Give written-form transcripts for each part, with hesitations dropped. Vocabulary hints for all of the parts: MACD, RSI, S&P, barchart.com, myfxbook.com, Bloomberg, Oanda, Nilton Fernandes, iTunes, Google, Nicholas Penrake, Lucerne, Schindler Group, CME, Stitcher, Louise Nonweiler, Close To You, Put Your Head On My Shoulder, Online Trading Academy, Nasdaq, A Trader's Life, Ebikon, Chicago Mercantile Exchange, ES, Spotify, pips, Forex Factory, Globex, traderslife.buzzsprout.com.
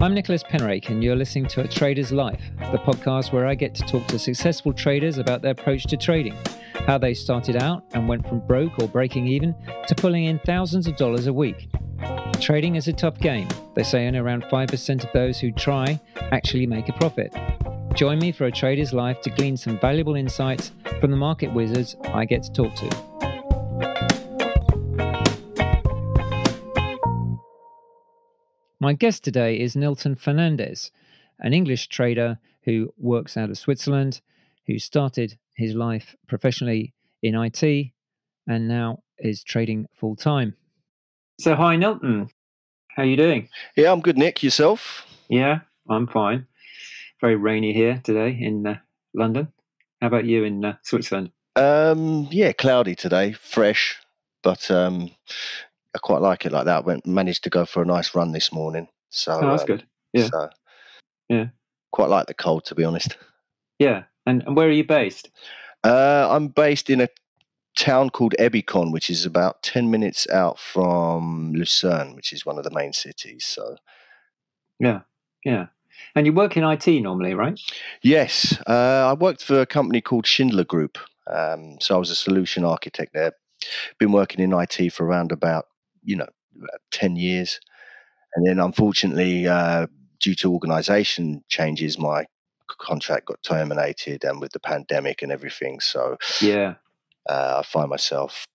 I'm Nicholas Penrake and you're listening to A Trader's Life, the podcast where I get to talk to successful traders about their approach to trading, how they started out and went from broke or breaking even to pulling in thousands of dollars a week. Trading is a tough game. They say only around 5% of those who try actually make a profit. Join me for A Trader's Life to glean some valuable insights from the market wizards I get to talk to. My guest today is Nilton Fernandes, an English trader who works out of Switzerland, who started his life professionally in IT and now is trading full-time. So hi, Nilton. How are you doing? Yeah, I'm good, Nick. Yourself? Yeah, I'm fine. Very rainy here today in London. How about you in Switzerland? Yeah, cloudy today, fresh, but I quite like it like that. Managed to go for a nice run this morning. So that's good. Yeah. So, yeah. Quite like the cold, to be honest. Yeah. And where are you based? I'm based in a town called Ebikon, which is about 10 minutes out from Lucerne, which is one of the main cities. So yeah. Yeah. And you work in IT normally, right? Yes. I worked for a company called Schindler Group. So I was a solution architect there. Been working in IT for around about, about 10 years. And then unfortunately, due to organization changes, my contract got terminated, and with the pandemic and everything. So yeah, I find myself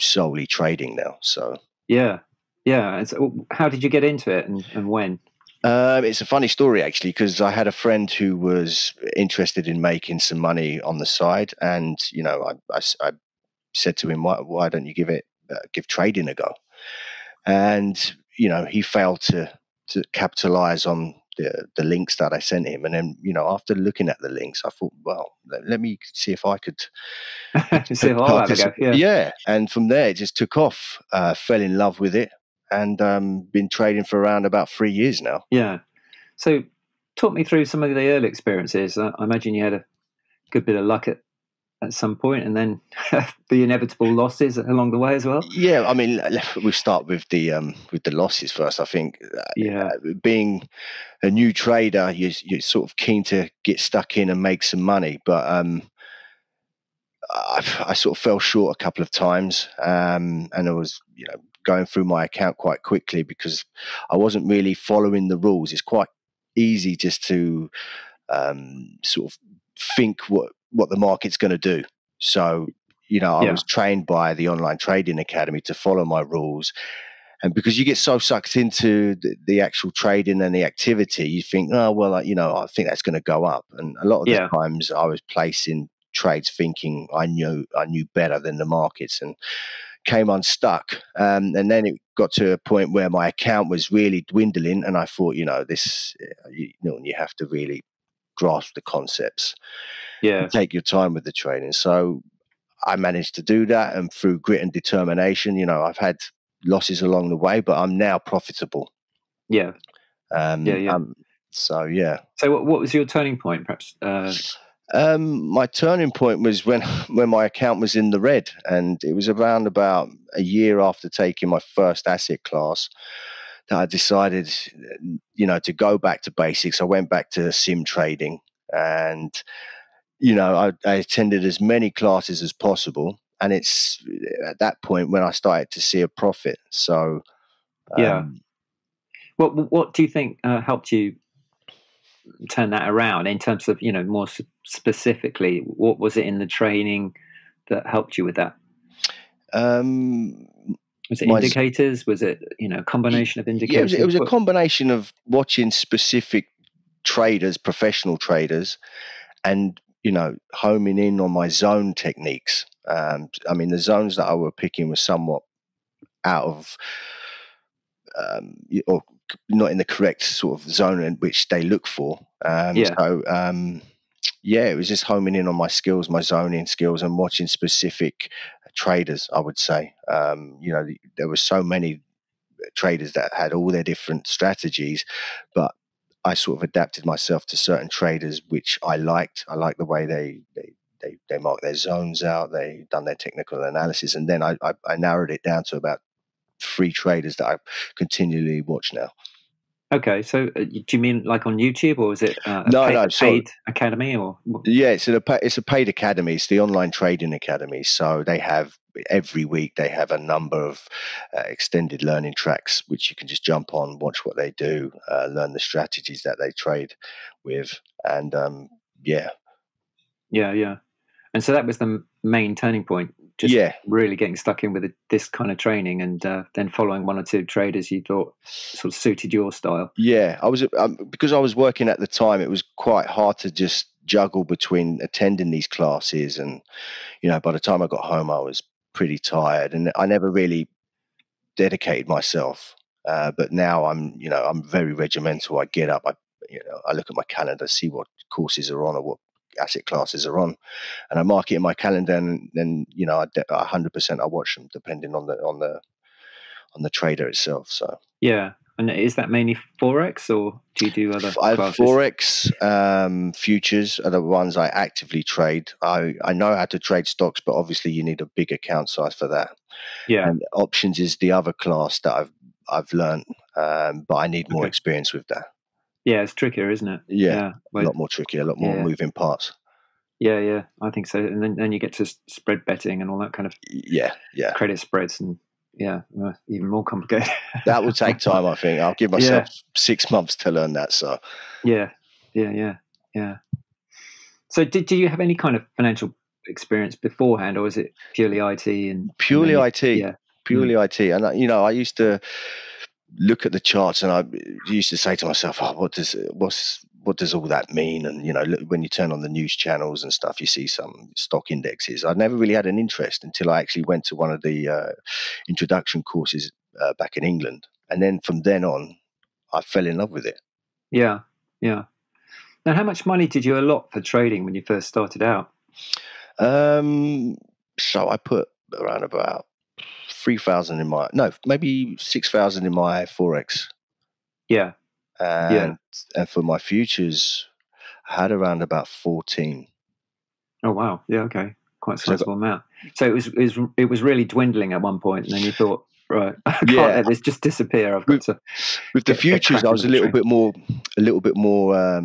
solely trading now. So yeah. Yeah. And so how did you get into it and when? It's a funny story, actually, because I had a friend who was interested in making some money on the side. And, I said to him, why don't you give trading a go? And, he failed to capitalize on the links that I sent him. And then, after looking at the links, I thought, well, let me see if I could. See if I'll have a go. Yeah. And from there, it just took off, fell in love with it, and been trading for around about 3 years now. Yeah. So talk me through some of the early experiences. I imagine you had a good bit of luck at some point, and then the inevitable losses along the way as well. Yeah, I mean, we start with the losses first. I think, yeah, being a new trader, you're sort of keen to get stuck in and make some money, but I sort of fell short a couple of times, and I was, going through my account quite quickly because I wasn't really following the rules. It's quite easy just to sort of think what the market's going to do. So, I was trained by the Online Trading Academy to follow my rules. And because you get so sucked into the actual trading and the activity, you think, oh, well, I think that's going to go up. And a lot of the times I was placing trades thinking I knew better than the markets, and came unstuck. And then it got to a point where my account was really dwindling, and I thought, you have to really grasp the concepts. Yeah. Take your time with the training. So I managed to do that, and through grit and determination, I've had losses along the way, but I'm now profitable. Yeah. So yeah. So what was your turning point, perhaps? My turning point was when my account was in the red, and it was around about a year after taking my first asset class that I decided, to go back to basics. I went back to sim trading, and, I attended as many classes as possible. And it's at that point when I started to see a profit. So, yeah. What do you think helped you turn that around in terms of, more specifically, what was it in the training that helped you with that? Was it indicators? Was it, a combination of indicators? Yeah, it was a combination of watching specific traders, professional traders, and, homing in on my zone techniques. I mean, the zones that I were picking were somewhat out of or not in the correct sort of zone in which they look for. It was just homing in on my skills, my zoning skills, and watching specific traders, I would say. There were so many traders that had all their different strategies, but I sort of adapted myself to certain traders which I liked. I liked the way they marked their zones out, they done their technical analysis, and then I narrowed it down to about three traders that I continually watch now. Okay, so do you mean like on YouTube, or is it a paid academy? Or what? Yeah, it's a paid academy. It's the Online Trading Academy. So they have every week they have a number of extended learning tracks which you can just jump on, watch what they do, learn the strategies that they trade with, and yeah. And so that was the main turning point. Just really getting stuck in with this kind of training, and then following one or two traders you thought sort of suited your style. Yeah, I was because I was working at the time, it was quite hard to just juggle between attending these classes, and by the time I got home, I was pretty tired, and I never really dedicated myself. But now I'm very regimental. I get up, I look at my calendar, see what courses are on or what asset classes are on, and I mark it in my calendar, and then 100% I watch them, depending on the trader itself. So yeah. And is that mainly Forex, or do you do other classes? Forex, futures are the ones I actively trade. I know how to trade stocks, but obviously you need a big account size for that. Yeah. And options is the other class that I've learned, but I need more experience with that. Yeah, it's trickier, isn't it? Yeah, well, a lot more tricky, a lot more moving parts. Yeah, I think so. And then you get to spread betting and all that kind of credit spreads, and even more complicated. That will take time, I think. I'll give myself 6 months to learn that. So yeah. So do you have any kind of financial experience beforehand, or is it purely IT? And purely IT. Yeah. Purely IT. And I used to look at the charts, and I used to say to myself, oh, what does all that mean? And look, when you turn on the news channels and stuff, you see some stock indexes. I never really had an interest until I actually went to one of the introduction courses back in England, and then from then on I fell in love with it. Yeah. Now, how much money did you allot for trading when you first started out? So I put around about 3,000 in my, no, maybe 6,000 in my Forex. Yeah. And for my futures, I had around about 14. Oh wow! Yeah, okay, quite a sizable amount. So it was really dwindling at one point, and then you thought, right, I can't let this just disappear. I've got to. With the futures, I was a little bit more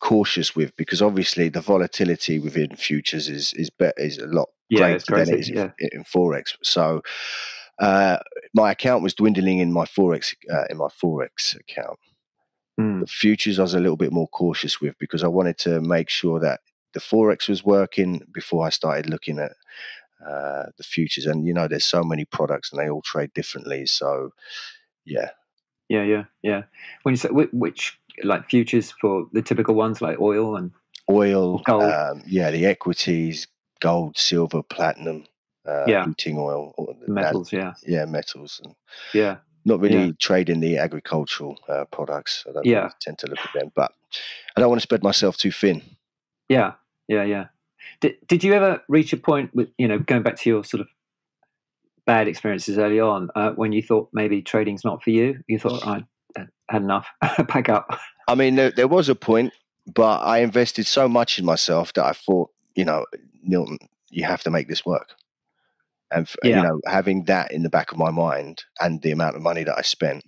cautious with, because obviously the volatility within futures is a lot greater than it is in Forex. So my account was dwindling in my Forex account. The futures I was a little bit more cautious with, because I wanted to make sure that the Forex was working before I started looking at the futures. And there's so many products, and they all trade differently. So yeah. When you say which, like futures for the typical ones, like oil, gold. The equities, gold, silver, platinum, heating oil, metals, metals, and not really trading the agricultural products. I don't really tend to look at them, but I don't want to spread myself too thin. Yeah. Did you ever reach a point with, going back to your sort of bad experiences early on, when you thought maybe trading's not for you? You thought, I had enough, pack up. I mean, there was a point, but I invested so much in myself that I thought, Nilton, you have to make this work. And having that in the back of my mind, and the amount of money that I spent,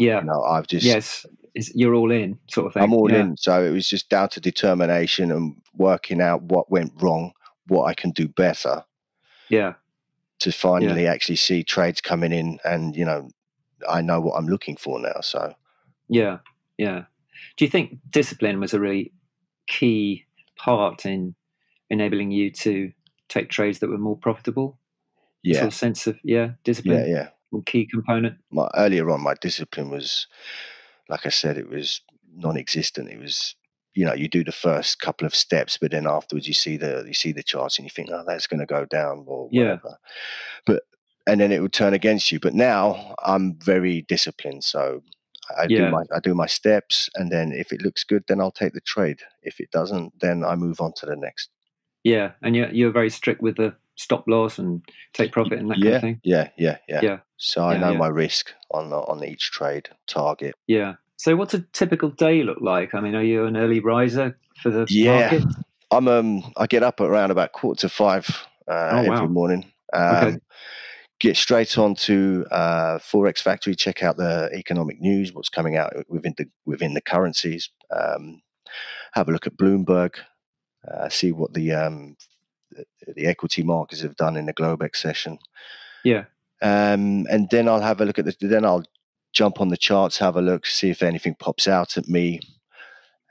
I've just you're all in, sort of thing. I'm all in. So it was just down to determination and working out what went wrong, what I can do better. Yeah. To finally actually see trades coming in, and I know what I'm looking for now. So. Yeah. Do you think discipline was a really key part in enabling you to take trades that were more profitable? Yeah. Sort of sense of discipline. Yeah. Key component. Earlier on, my discipline was, like I said, it was non-existent. It was, you do the first couple of steps, but then afterwards you see the charts and you think, oh, that's going to go down or whatever. And then it would turn against you. But now I'm very disciplined, so I do my steps, and then if it looks good, then I'll take the trade. If it doesn't, then I move on to the next. Yeah, and you're very strict with the stop loss and take profit and that kind of thing. Yeah. So I know my risk on each trade target. Yeah. So what's a typical day look like? I mean, are you an early riser for the market? I get up at around about 4:45 every morning. get straight on to Forex Factory, check out the economic news, what's coming out within the currencies. Have a look at Bloomberg, see what the equity markets have done in the Globex session. Yeah. And then I'll have a look at then I'll jump on the charts, have a look, see if anything pops out at me.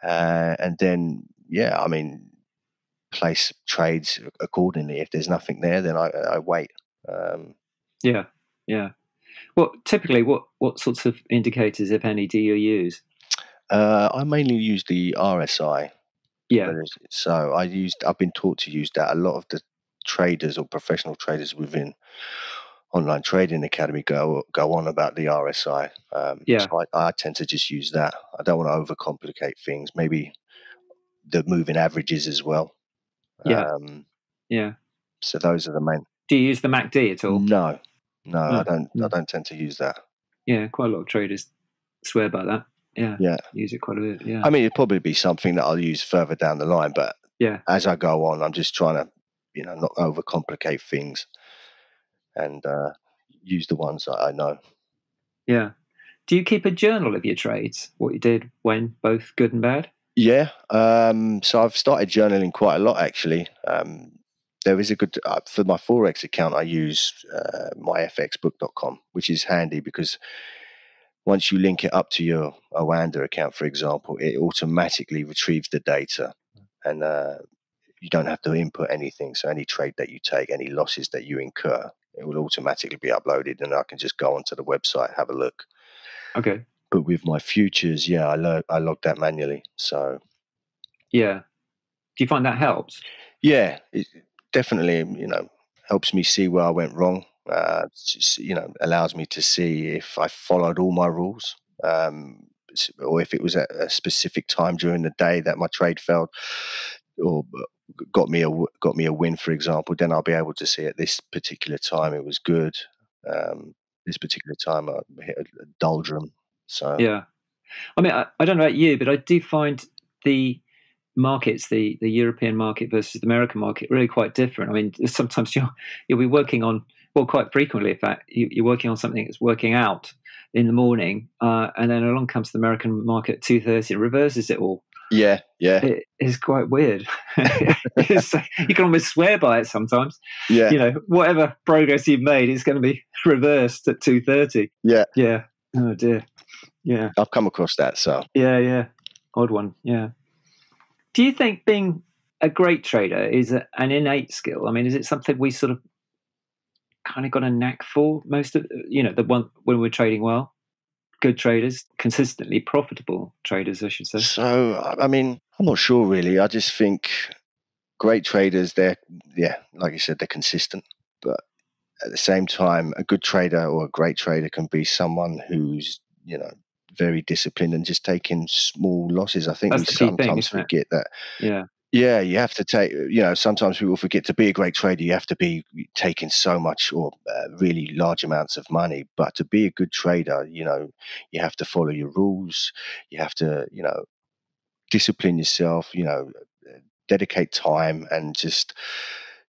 And then, yeah, I mean, place trades accordingly. If there's nothing there, then I wait. Yeah. Yeah. Well, typically what sorts of indicators, if any, do you use? I mainly use the RSI. Yeah. So I've been taught to use that. A lot of the traders or professional traders within Online Trading Academy go on about the RSI. Yeah. So I tend to just use that. I don't want to overcomplicate things. Maybe the moving averages as well. Yeah. Yeah. So those are the main. Do you use the MACD at all? No. No, I don't. No. I don't tend to use that. Yeah, quite a lot of traders swear by that. Yeah, yeah, use it quite a bit. Yeah, I mean, it'd probably be something that I'll use further down the line, but yeah, as I go on, I'm just trying to, you know, not overcomplicate things, and use the ones that I know. Yeah. Do you keep a journal of your trades? What you did, when, both good and bad? Yeah. So I've started journaling quite a lot, actually. There is a good for my Forex account. I use myfxbook.com, which is handy because once you link it up to your Oanda account, for example, it automatically retrieves the data, and you don't have to input anything. So any trade that you take, any losses that you incur, it will automatically be uploaded, and I can just go onto the website, have a look. Okay. But with my futures, yeah, I log that manually. So. Yeah. Do you find that helps? Yeah, it definitely, you know, helps me see where I went wrong. You know, allows me to see if I followed all my rules, or if it was at a specific time during the day that my trade failed or got me a win, for example. Then I'll be able to see at this particular time it was good. This particular time I hit a doldrum. So yeah, I mean, I don't know about you, but I do find the markets, the European market versus the American market, really quite different. I mean, sometimes you'll be working on. Well, quite frequently, in fact, you're working on something that's working out in the morning, and then along comes the American market at 2:30 and reverses it all. Yeah, yeah. It is quite weird. You can almost swear by it sometimes. Yeah. You know, whatever progress you've made is going to be reversed at 2:30. Yeah. Yeah. Oh, dear. Yeah. I've come across that, so. Yeah, yeah. Odd one, yeah. Do you think being a great trader is an innate skill? I mean, is it something we sort of kind of got a knack for, most of, you know, the one when we're trading well, good traders, consistently profitable traders, I should say? So, I mean, I'm not sure really. I just think great traders, like you said, they're consistent. But at the same time, a good trader or a great trader can be someone who's, you know, very disciplined and just taking small losses. I think we sometimes forget that. Yeah. Yeah, you have to take, you know, sometimes people forget to be a great trader, you have to be taking so much or really large amounts of money. But to be a good trader, you know, you have to follow your rules. You have to, you know, discipline yourself, you know, dedicate time and just,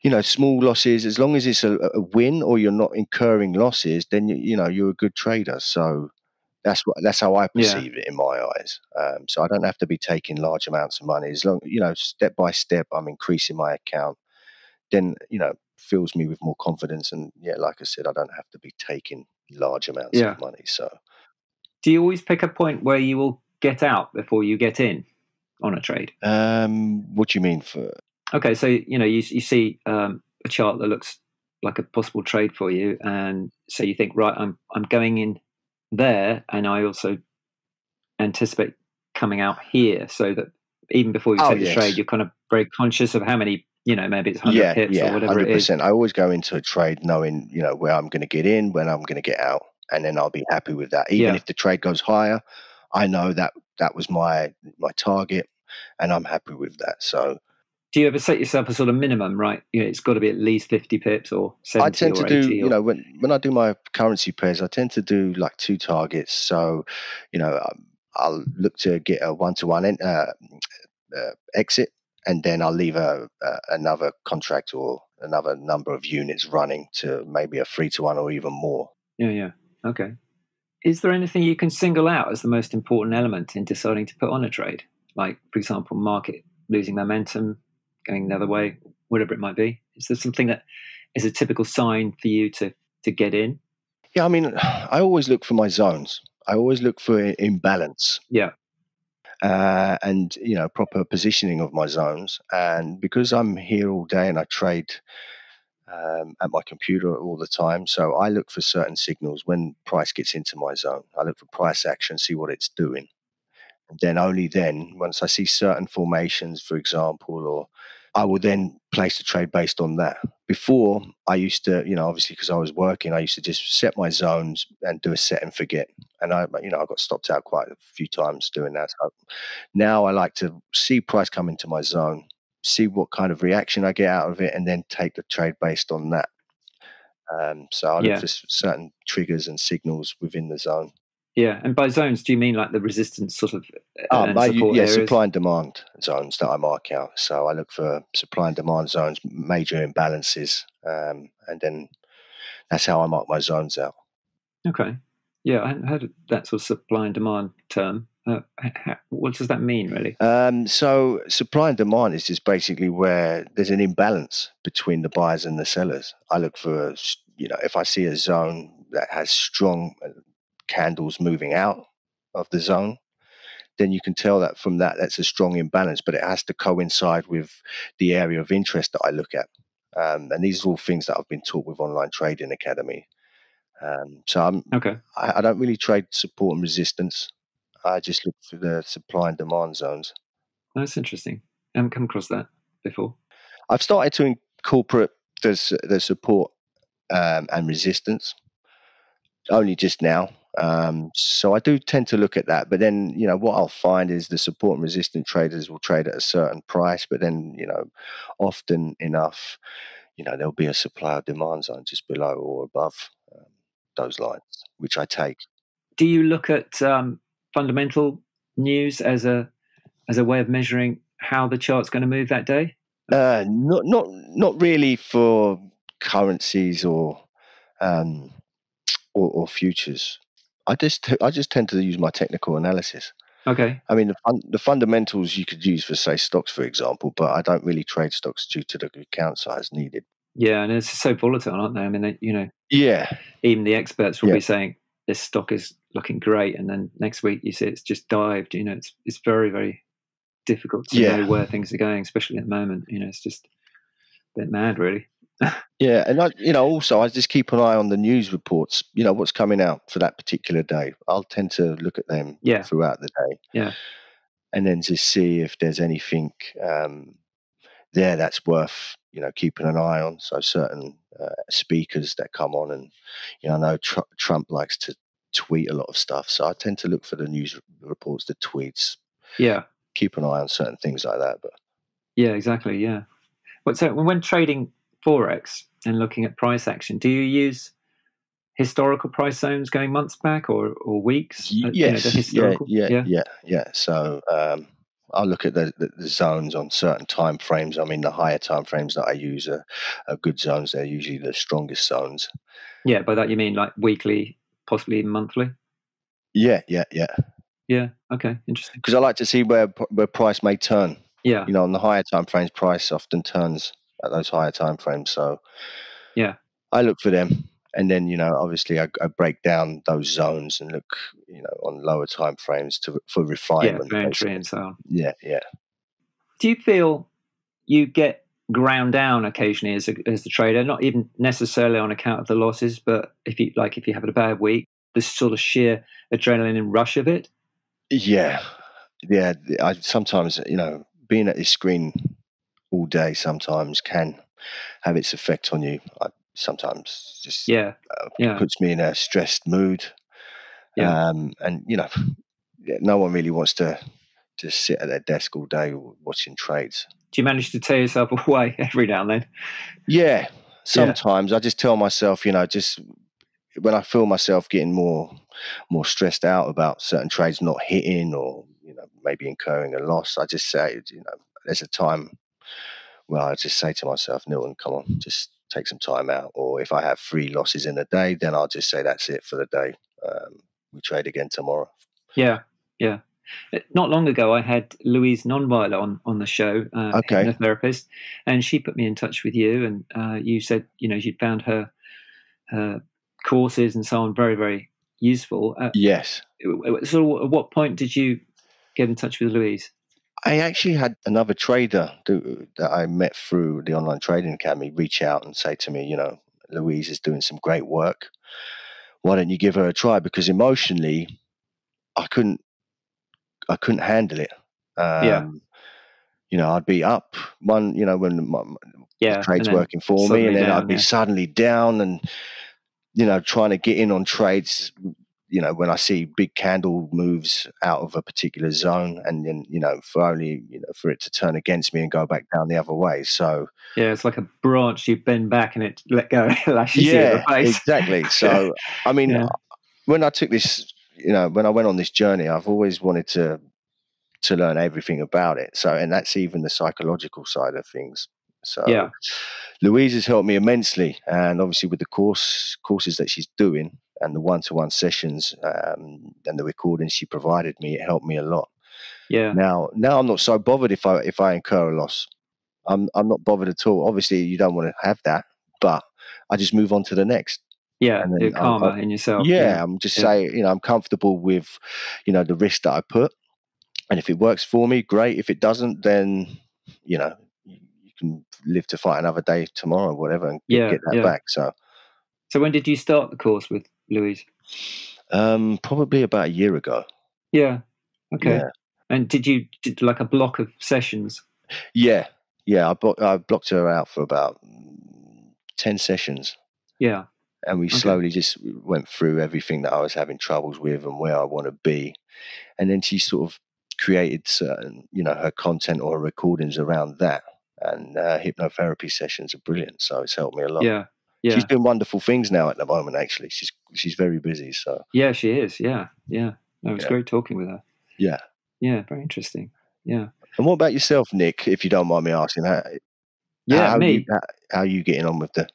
you know, small losses. As long as it's a win or you're not incurring losses, then, you know, you're a good trader. So that's how I perceive it in my eyes. So I don't have to be taking large amounts of money. As long, you know, step by step, I'm increasing my account. Then, you know, fills me with more confidence. And yeah, like I said, I don't have to be taking large amounts of money. So, do you always pick a point where you will get out before you get in on a trade? What do you mean for? Okay, so you know, you see a chart that looks like a possible trade for you, and so you think, right, I'm going in there, and I also anticipate coming out here, so that even before you take the trade, you're kind of very conscious of how many, you know, maybe it's 100 pips or whatever 100%. It is. I always go into a trade knowing, you know, where I'm going to get in, when I'm going to get out, and then I'll be happy with that. Even if the trade goes higher, I know that was my target, and I'm happy with that. So, do you ever set yourself a sort of minimum, right? You know, it's got to be at least 50 pips or 70 I tend to do, you know, when I do my currency pairs, I tend to do like 2 targets. So, you know, I'll look to get a 1-to-1 exit and then I'll leave another contract or another number of units running to maybe a 3-to-1 or even more. Yeah. Okay. Is there anything you can single out as the most important element in deciding to put on a trade? Like, for example, market losing momentum, going the other way, whatever it might be. Is there something that is a typical sign for you to get in? Yeah, I mean, I always look for my zones. I always look for imbalance. Yeah. And, you know, proper positioning of my zones. And because I'm here all day and I trade at my computer all the time, so I look for certain signals when price gets into my zone. I look for price action, see what it's doing. And then only then, once I see certain formations, for example, or I will then place the trade based on that. Before, I used to, you know, obviously because I was working, I used to just set my zones and do a set and forget. And I, you know, I got stopped out quite a few times doing that. So now I like to see price come into my zone, see what kind of reaction I get out of it, and then take the trade based on that. So I look for certain triggers and signals within the zone. Yeah, and by zones, do you mean like the resistance sort of areas? Supply and demand zones that I mark out. So I look for supply and demand zones, major imbalances, and then that's how I mark my zones out. Okay. Yeah, I hadn't heard of that sort of supply and demand term. What does that mean, really? So supply and demand is just basically where there's an imbalance between the buyers and the sellers. I look for, you know, if I see a zone that has strong candles moving out of the zone, then you can tell that from that's a strong imbalance, but it has to coincide with the area of interest that I look at. And these are all things that I've been taught with Online Trading Academy. I don't really trade support and resistance. I just look for the supply and demand zones. That's interesting. I haven't come across that before. I've started to incorporate the support and resistance only just now. So I do tend to look at that, but then, you know, what I'll find is the support and resistant traders will trade at a certain price, but then, you know, often enough, you know, there'll be a supply or demand zone just below or above those lines, which I take. Do you look at fundamental news as a way of measuring how the chart's going to move that day? Not really for currencies or futures. I just tend to use my technical analysis. Okay. I mean, the fundamentals you could use for, say, stocks, for example, but I don't really trade stocks due to the account size needed. Yeah, and it's so volatile, aren't they? I mean, they, you know. Yeah. Even the experts will be saying this stock is looking great, and then next week you see it's just dived. You know, it's very, very difficult to know where things are going, especially at the moment. You know, it's just a bit mad, really. Yeah, and I, you know, also I just keep an eye on the news reports. You know, what's coming out for that particular day. I'll tend to look at them throughout the day. Yeah, and then just see if there's anything there that's worth, you know, keeping an eye on. So certain speakers that come on, and, you know, I know Trump likes to tweet a lot of stuff, so I tend to look for the news reports, the tweets. Yeah, keep an eye on certain things like that. But yeah, exactly. Yeah. So when trading Forex and looking at price action, do you use historical price zones going months back or weeks? Yes, you know, the historical? Yeah. So I'll look at the zones on certain time frames. I mean, the higher time frames that I use are good zones. They're usually the strongest zones. Yeah, by that you mean like weekly, possibly even monthly? Yeah, okay, interesting. Because I like to see where price may turn. Yeah. You know, on the higher time frames, price often turns at those higher time frames, so yeah, I look for them, and then, you know, obviously I break down those zones and look, you know, on lower time frames for refinement, for entry and so on. Yeah. Do you feel you get ground down occasionally as the trader? Not even necessarily on account of the losses, but if you have a bad week, the sort of sheer adrenaline and rush of it. Yeah. I sometimes, you know, being at this screen all day sometimes can have its effect on you. I sometimes just puts me in a stressed mood. And, you know, no one really wants to just sit at their desk all day watching trades. Do you manage to tear yourself away every now and then? Yeah, sometimes. I just tell myself, you know, just when I feel myself getting more stressed out about certain trades not hitting or, you know, maybe incurring a loss, I just say, you know, there's a time where I just say to myself, Nilton, come on, just take some time out. Or if I have 3 losses in a day, then I'll just say that's it for the day. We trade again tomorrow. Yeah, yeah. Not long ago, I had Louise Nonweiler on the show, a therapist, and she put me in touch with you. And you said, you know, you'd found her courses and so on very, very useful. Yes. So at what point did you get in touch with Louise? I actually had another trader that I met through the Online Trading Academy reach out and say to me, you know, Louise is doing some great work. Why don't you give her a try? Because emotionally, I couldn't handle it. You know, I'd be up one, you know, when my trade's working for me, and then I'd be suddenly down and, you know, trying to get in on trades, you know, when I see big candle moves out of a particular zone, and then, you know, for it to turn against me and go back down the other way. So yeah, it's like a branch you bend back and it let go. Lashes you in the face. Exactly. So, I mean, when I took this, you know, when I went on this journey, I've always wanted to learn everything about it. So, and that's even the psychological side of things. So Louise has helped me immensely. And obviously with the courses that she's doing, and the one-to-one sessions and the recordings she provided me, it helped me a lot. Yeah. Now I'm not so bothered if I incur a loss. I'm not bothered at all. Obviously, you don't want to have that, but I just move on to the next. Yeah, you're calmer in yourself. Yeah, I'm just saying, you know, I'm comfortable with, you know, the risk that I put, and if it works for me, great. If it doesn't, then, you know, you can live to fight another day tomorrow, whatever, and get that back. So when did you start the course with Louise? Probably about a year ago. Yeah. Okay. Yeah. And did like a block of sessions? Yeah. Yeah. I blocked her out for about 10 sessions. Yeah. And we slowly just went through everything that I was having troubles with and where I want to be. And then she sort of created certain, you know, her content or her recordings around that. And hypnotherapy sessions are brilliant. So it's helped me a lot. Yeah. Yeah. She's doing wonderful things now at the moment, actually. She's very busy. So yeah, she is. Yeah. Yeah. No, it's great talking with her. Yeah. Yeah. Very interesting. Yeah. And what about yourself, Nick, if you don't mind me asking? How are you getting on with the...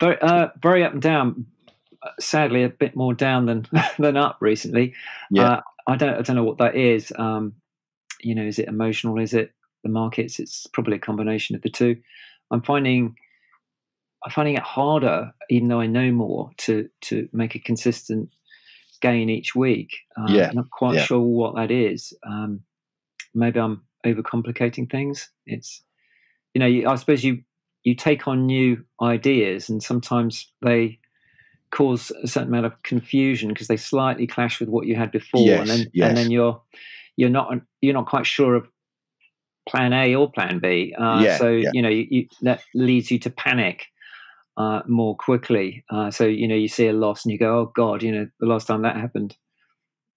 Very up and down. Sadly, a bit more down than up recently. Yeah. I don't know what that is. You know, is it emotional? Is it the markets? It's probably a combination of the two. I'm finding it harder, even though I know more, to make a consistent gain each week. I'm not quite sure what that is. Maybe I'm overcomplicating things. It's, you know, I suppose you take on new ideas, and sometimes they cause a certain amount of confusion because they slightly clash with what you had before, and then you're not quite sure of plan A or plan B. You know, that leads you to panic more quickly. So, you know, you see a loss and you go, oh God, you know, the last time that happened,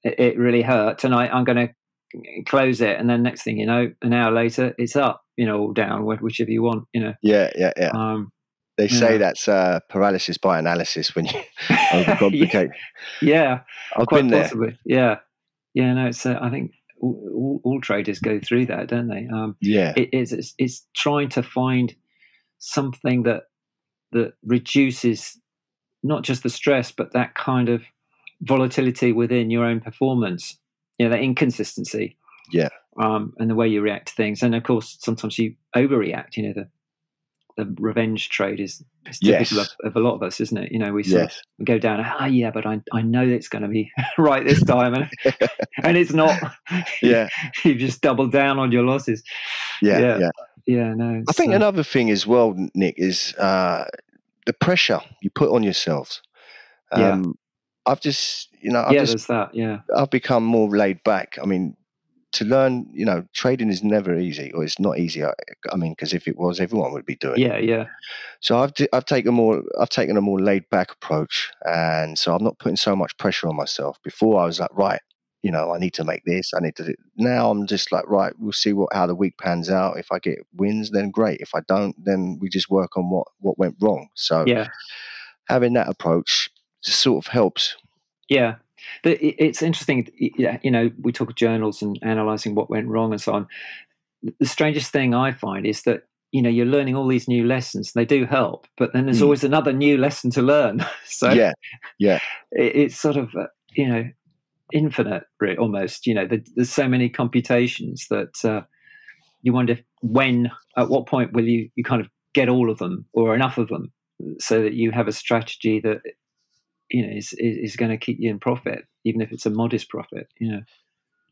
it really hurt. Tonight I'm going to close it. And then next thing you know, an hour later, it's up, you know, or down, whichever you want, you know. Yeah. They say that's paralysis by analysis when you overcomplicate. Yeah. I've been there. Possibly. Yeah. Yeah, no, it's, I think all traders go through that, don't they? It's trying to find something that reduces not just the stress, but that kind of volatility within your own performance, you know, that inconsistency and the way you react to things. And of course, sometimes you overreact, you know, the revenge trade is typical of a lot of us, isn't it? You know, we sort of go down, but I know it's going to be right this time. And it's not. Yeah. You've just doubled down on your losses. No. I think another thing as well, Nick, is the pressure you put on yourselves. I've just, you know, I've become more laid back. I mean, to learn, you know, trading is never easy, or it's not easy. I mean, because if it was, everyone would be doing it. Yeah. So I've taken a more laid back approach, and so I'm not putting so much pressure on myself. Before I was like, right, you know, I need to make this, I need to do. Now I'm just like, right, we'll see how the week pans out. If I get wins, then great. If I don't, then we just work on what went wrong. So having that approach just sort of helps. Yeah. It's interesting, you know, we talk of journals and analysing what went wrong and so on. the strangest thing I find is that, you know, you're learning all these new lessons. They do help, but then there's always another new lesson to learn. So yeah, it's sort of, you know, infinite almost. You know, there's so many computations that you wonder at what point will you kind of get all of them or enough of them so that you have a strategy that, you know, is going to keep you in profit, even if it's a modest profit. You know,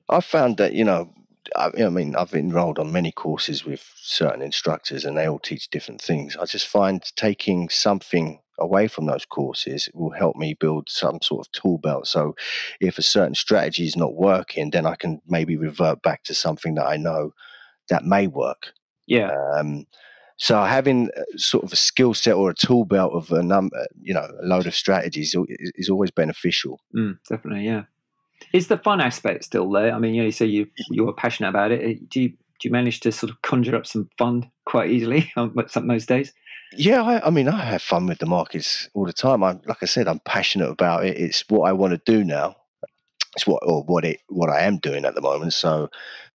I've found that, you know, I mean, I've enrolled on many courses with certain instructors and they all teach different things. I just find taking something away from those courses will help me build some sort of tool belt. So if a certain strategy is not working, then I can maybe revert back to something that I know that may work. Yeah. So having sort of a skill set or a tool belt of a a load of strategies is always beneficial. Definitely, yeah. Is the fun aspect still there? I mean, you know, so you were passionate about it. Do you manage to sort of conjure up some fun quite easily most days? Yeah, I mean, I have fun with the markets all the time. Like I said, I'm passionate about it. It's what I want to do now. It's what I am doing at the moment. So,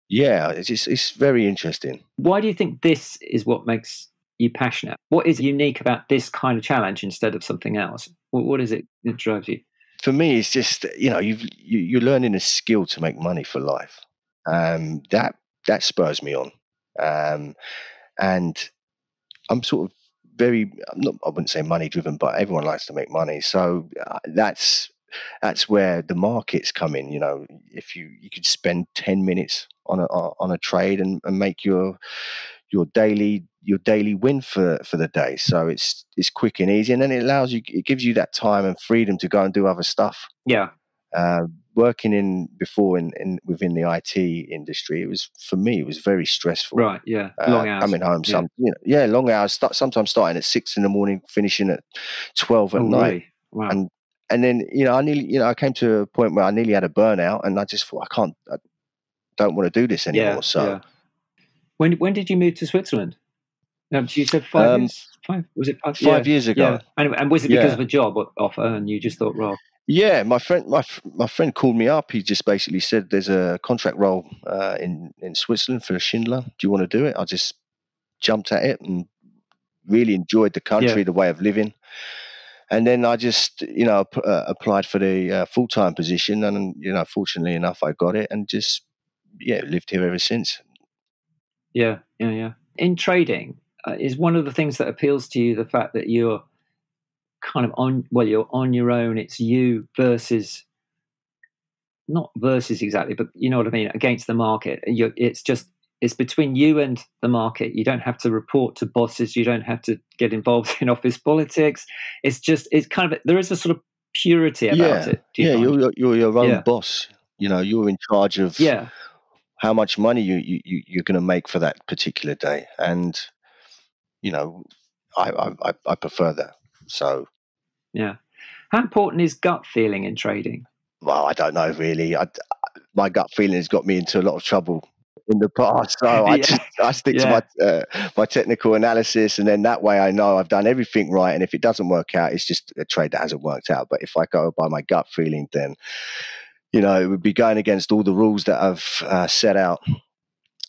yeah, it's very interesting. Why do you think this is what makes you passionate? What is unique about this kind of challenge instead of something else? What is it that drives you? For me, it's just, you know, you're learning a skill to make money for life. That spurs me on. And I'm sort of I wouldn't say money driven, but everyone likes to make money. So that's where the markets come in. You know, if you could spend 10 minutes on a trade and make your daily win for the day. So it's quick and easy, and then it gives you that time and freedom to go and do other stuff. Yeah. Working within the IT industry, it was very stressful. Right. Yeah. Long hours. Coming home. Long hours. Sometimes starting at 6 in the morning, finishing at 12 at night. Really? Wow. And then, you know, I came to a point where I nearly had a burnout, and I just thought, I don't want to do this anymore. Yeah, so. Yeah. When did you move to Switzerland? You said 5 years. Was it five years ago? Yeah. And was it because of a job offer, and you just thought, well? Yeah, my friend called me up. He just basically said, "There's a contract role in Switzerland for Schindler. Do you want to do it?" I just jumped at it and really enjoyed the country, the way of living. And then I just, you know, applied for the full-time position, and, you know, fortunately enough, I got it, and just lived here ever since. Yeah. In trading, is one of the things that appeals to you the fact that you're kind of you're on your own. It's you not versus exactly, but you know what I mean, against the market. It's between you and the market. You don't have to report to bosses. You don't have to get involved in office politics. It's kind of, there is a sort of purity about it. You're your own boss. You know, you're in charge of how much money you're going to make for that particular day. And, you know, I prefer that. So, yeah. How important is gut feeling in trading? Well, I don't know, really. My gut feeling has got me into a lot of trouble in the past. So I stick to my technical analysis. And then that way I know I've done everything right. And if it doesn't work out, it's just a trade that hasn't worked out. But if I go by my gut feeling, then, you know, it would be going against all the rules that I've set out.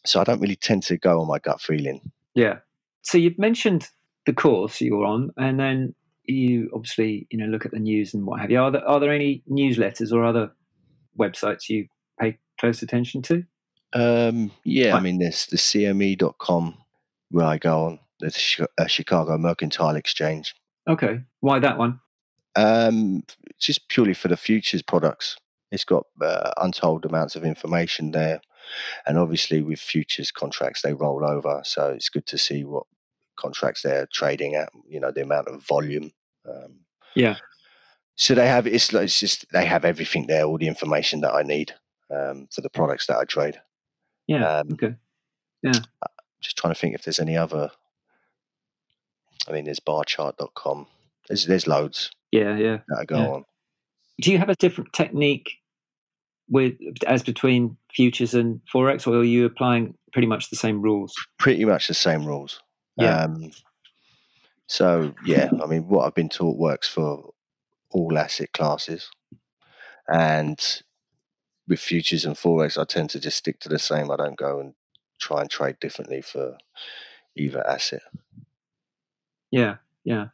So I don't really tend to go on my gut feeling. Yeah. So you've mentioned the course you were on, and then you obviously, you know, look at the news and what have you. Are there any newsletters or other websites you pay close attention to? I mean, there's the CME.com where I go on. There's a Chicago Mercantile Exchange. Okay. Why that one? Just purely for the futures products. It's got untold amounts of information there. And obviously with futures contracts, they roll over. So it's good to see what contracts they're trading at, you know, the amount of volume. So they have everything there, all the information that I need for the products that I trade. Yeah. Okay. Yeah. I'm just trying to think if there's any other. I mean, there's barchart.com. There's loads. Yeah. Yeah. That I go on. Do you have a different technique as between futures and Forex, or are you applying pretty much the same rules? Pretty much the same rules. Yeah. I mean, what I've been taught works for all asset classes. And with futures and Forex, I tend to just stick to the same. I don't go and try and trade differently for either asset. Yeah, yeah.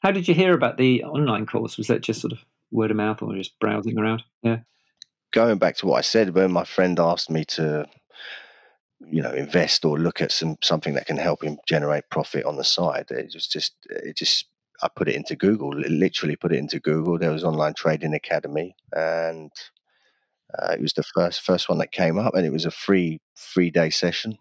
How did you hear about the online course? Was that just sort of word of mouth or just browsing around? Yeah. Going back to what I said, when my friend asked me to, you know, invest or look at something that can help him generate profit on the side, I put it into Google, literally put it into Google. There was Online Trading Academy, and it was the first one that came up, and it was a free-day session.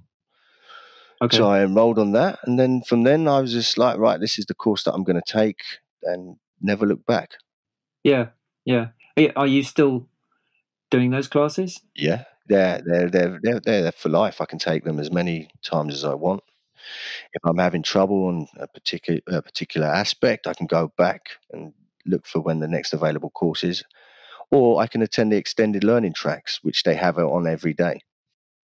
Okay. So I enrolled on that, and then from then I was just like, right, this is the course that I'm going to take, and never look back. Yeah, yeah. Are you still doing those classes? Yeah, they're for life. I can take them as many times as I want. If I'm having trouble on a particular aspect, I can go back and look for when the next available course is, or I can attend the extended learning tracks, which they have on every day.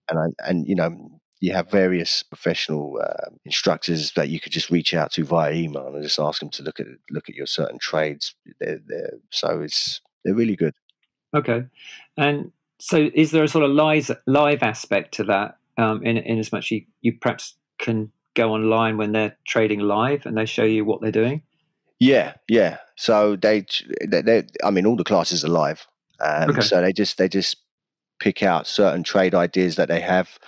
And you know, you have various professional instructors that you could just reach out to via email and just ask them to look at your certain trades. They're really good. Okay, and so is there a sort of live aspect to that? In as much as you perhaps can go online when they're trading live and they show you what they're doing? Yeah. So I mean, all the classes are live. Okay. So they just pick out certain trade ideas that they have.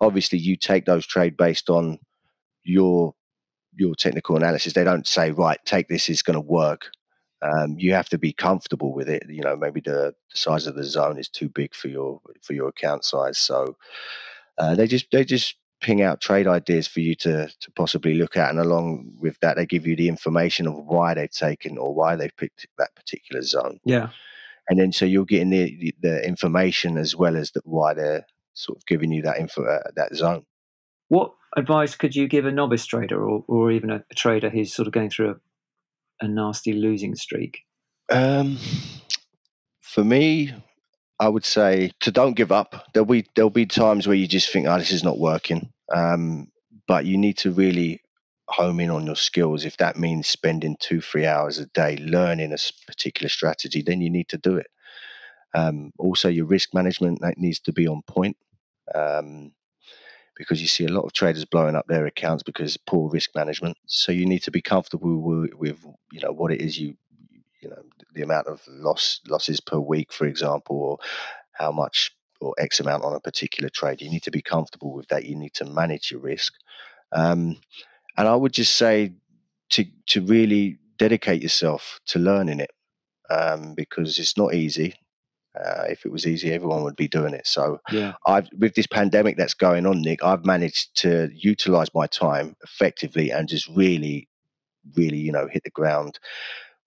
Obviously, you take those trades based on your technical analysis. They don't say, right, take this, it's going to work. You have to be comfortable with it. You know, maybe the size of the zone is too big for your account size. So they just ping out trade ideas for you to possibly look at, and along with that they give you the information of why they've taken or why they've picked that particular zone. Yeah. And then so you're getting the information as well as why they're sort of giving you that info, that zone. What advice could you give a novice trader or even a trader who's sort of going through a nasty losing streak? For me, I would say to don't give up. There'll be times where you just think, oh, this is not working. But you need to really home in on your skills. If that means spending 2-3 hours a day learning a particular strategy, then you need to do it. Also, your risk management, that needs to be on point, because you see a lot of traders blowing up their accounts because of poor risk management. So you need to be comfortable with you know, what it is you know, the amount of losses per week, for example, or how much or X amount on a particular trade. You need to be comfortable with that. You need to manage your risk. And I would just say to really dedicate yourself to learning it, because it's not easy. If it was easy, everyone would be doing it. So yeah. With this pandemic that's going on, Nick, I've managed to utilize my time effectively and just really, really, you know, hit the ground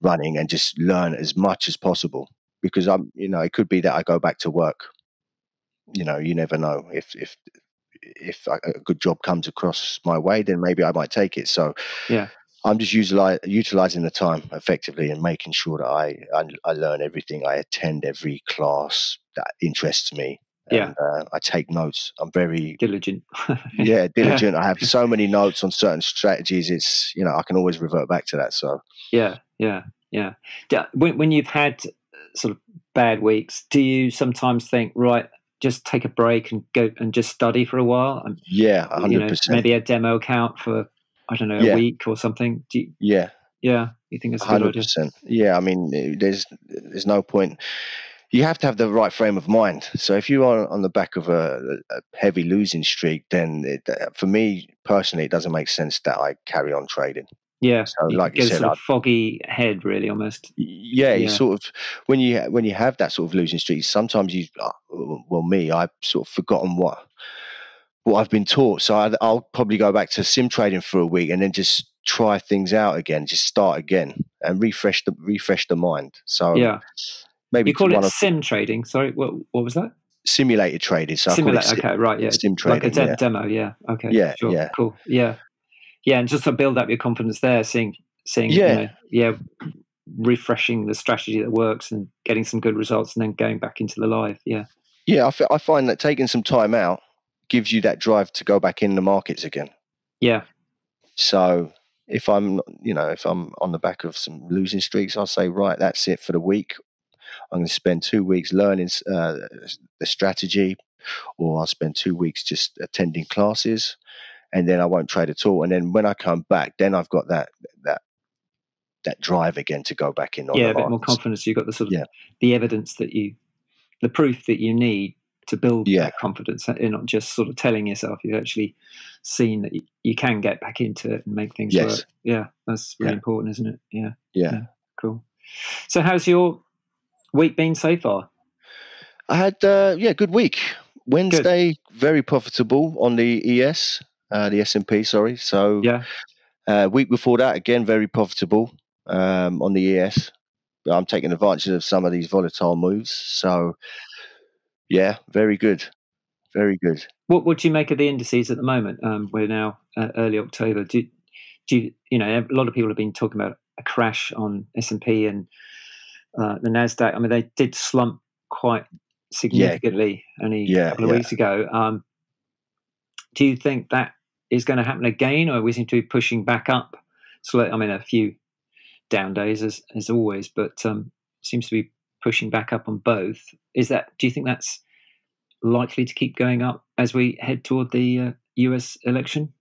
running and just learn as much as possible, because I'm, you know, it could be that I go back to work. You know, you never know. If a good job comes across my way, then maybe I might take it. So yeah, I'm just utilizing the time effectively and making sure that I learn everything. I attend every class that interests me. And, I take notes. I'm very diligent. Diligent. I have so many notes on certain strategies. It's, you know, I can always revert back to that. So yeah. When you've had sort of bad weeks, do you sometimes think, right, just take a break and go and just study for a while? And, yeah, 100%. You know, maybe a demo account for, I don't know, a week or something. Do you, yeah, you think it's a good idea? 100%. Yeah, I mean, there's no point. You have to have the right frame of mind. So if you are on the back of a heavy losing streak, then for me personally, it doesn't make sense that I carry on trading. Yeah, so like you said, sort of foggy head, really, almost. Yeah, you sort of when you have that sort of losing streak, sometimes I've sort of forgotten what I've been taught. So I'll probably go back to sim trading for a week and then just try things out again, just start again and refresh the mind. So yeah. Maybe you call it sim trading. Sorry, what was that? Simulated trading. So okay, right, yeah. Sim trading, like a demo, yeah. Okay, yeah, sure, yeah, cool, yeah, yeah. And just to build up your confidence there, seeing, you know, refreshing the strategy that works and getting some good results, and then going back into the live, yeah. Yeah, I find that taking some time out gives you that drive to go back in the markets again. Yeah. So if I'm on the back of some losing streaks, I'll say, right, that's it for the week. I'm going to spend 2 weeks learning the strategy, or I'll spend 2 weeks just attending classes, and then I won't trade at all. And then when I come back, then I've got that drive again to go back in. Yeah, a bit more confidence. You've got the sort of the evidence that the proof that you need to build that confidence. You're not just sort of telling yourself. You've actually seen that you can get back into it and make things work. Yeah, that's really important, isn't it? Yeah. Cool. So how's your week been so far? I had good week. Wednesday, very profitable on the ES, the S&P, sorry. So week before that, again, very profitable on the ES. I'm taking advantage of some of these volatile moves. So, yeah, very good. Very good. What do you make of the indices at the moment? We're now early October. Do you, a lot of people have been talking about a crash on S&P and the Nasdaq. I mean, they did slump quite significantly only a couple of weeks ago. Do you think that is going to happen again, or we seem to be pushing back up? So, I mean, a few down days as always, but seems to be pushing back up on both. Do you think that's likely to keep going up as we head toward the US election?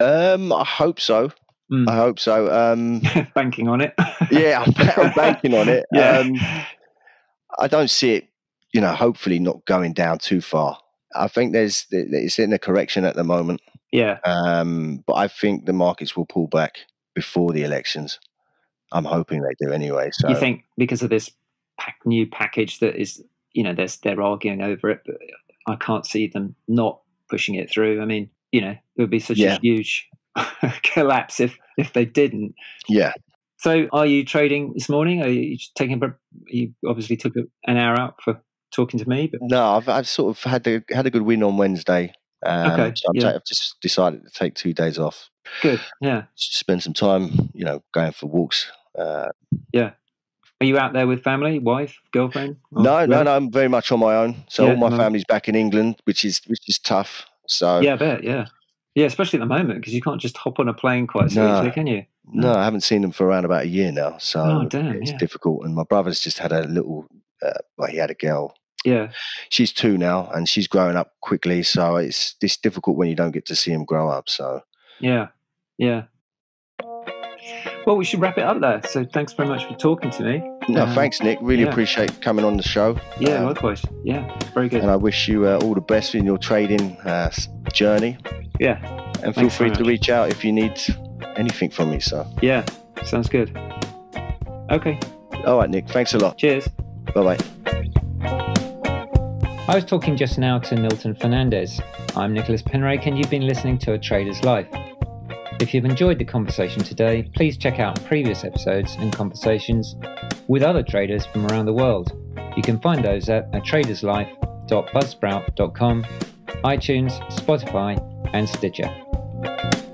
I hope so. I hope so. Banking on it. I'm banking on it. I don't see it, hopefully not going down too far. I think it's in a correction at the moment. Yeah. But I think the markets will pull back before the elections. I'm hoping they do anyway. So you think because of this new package that is, they're arguing over it, but I can't see them not pushing it through. I mean, it would be such a huge collapse if they didn't. Yeah. So are you trading this morning? Are you you obviously took an hour out for talking to me, but no, I've sort of had a good win on Wednesday. So I've just decided to take 2 days off. Good. Yeah. Spend some time, going for walks. Yeah. Are you out there with family, wife, girlfriend? No, I'm very much on my own. So all my family's back in England, which is tough. So yeah, I bet. Yeah. Yeah, especially at the moment, because you can't just hop on a plane quite so easily, can you? No, I haven't seen them for around about a year now, so it's difficult. And my brother's just had a little, he had a girl. Yeah. She's 2 now, and she's growing up quickly, so it's difficult when you don't get to see him grow up. So yeah. Well, we should wrap it up there. So thanks very much for talking to me. No, thanks, Nick. Really appreciate coming on the show. Yeah, likewise. Yeah, very good. And I wish you all the best in your trading journey. Yeah. And feel free to reach out if you need anything from me. So yeah, sounds good. Okay. All right, Nick. Thanks a lot. Cheers. Bye-bye. I was talking just now to Nilton Fernandes. I'm Nicholas Penrake, and you've been listening to A Trader's Life. If you've enjoyed the conversation today, please check out previous episodes and conversations with other traders from around the world. You can find those at traderslife.buzzsprout.com, iTunes, Spotify, and Stitcher.